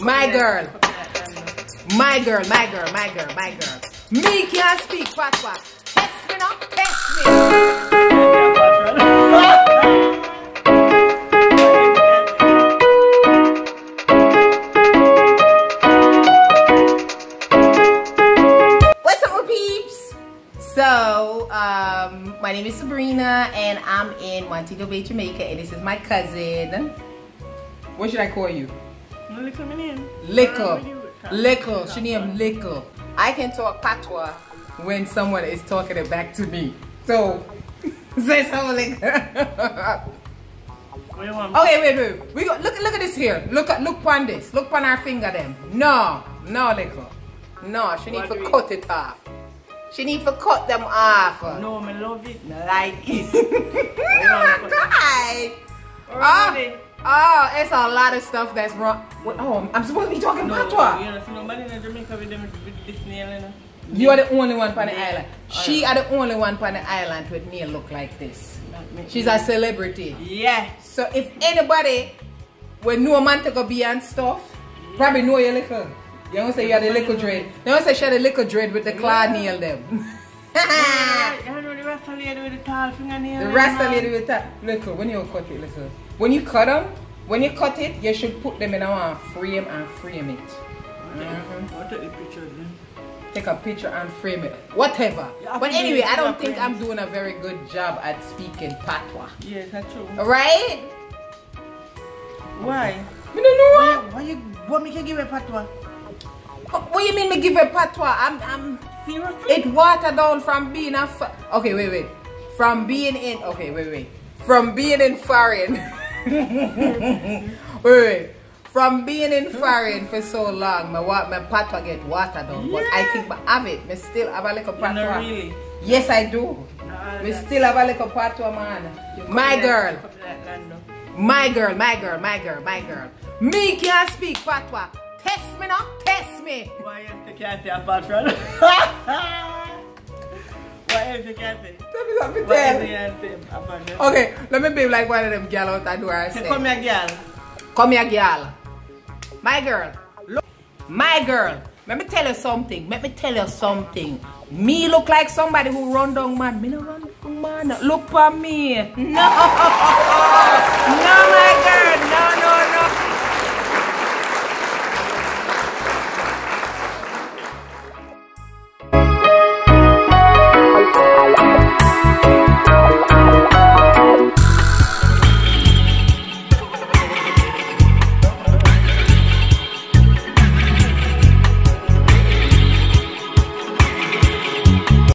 My girl. Me can't speak patois. Test me now, test me. What's up, my peeps? So, my name is Sabrina, and I'm in Montego Bay, Jamaica, and this is my cousin. What should I call you? Lickle. She named Lickle. I can talk patois when someone is talking it back to me. So, say something. Okay, wait. We go, look at this here. Look upon this. Look upon our finger them. No, Lickle. No, she need to cut it off. She need to cut them off. No, I love it. I like it. Alright. Oh, it's a lot of stuff that's wrong. Oh, I'm supposed to be talking patois. You are the only one on the island. She are the only one on the island with me look like this. She's a celebrity. Yeah. So if anybody with new Montego Bay and stuff, probably know your liquor. You don't say you had a liquor dread. They don't say she had a liquor dread with the claw nail them. The rest of it with the tall fingernail. Look, when you cut it, you should put them in a frame and frame it. I'll take a picture of them. Take a picture and frame it. Whatever. But anyway, I don't think I'm doing a very good job at speaking patois. Yes, that's true. Right? Why? You don't know why. Why make you give a patois? What do you mean me give a patois? I'm seriously? It watered down from being a from being in foreign for so long, my patois get watered down. Yeah. But I think I have it. I still have a little patois. Not really. Yes, I do. We still have a little patois, man. My girl. Me can't speak patois. Test me now, test me. Why if you can't say a patois? Why if you can't say? Tell me something. Okay, let me be like one of them girls out do I say. Come here, girl. My girl. Look. My girl. Let me tell you something. Me look like somebody who run down man. Me no run down man. Look for me. No, my girl.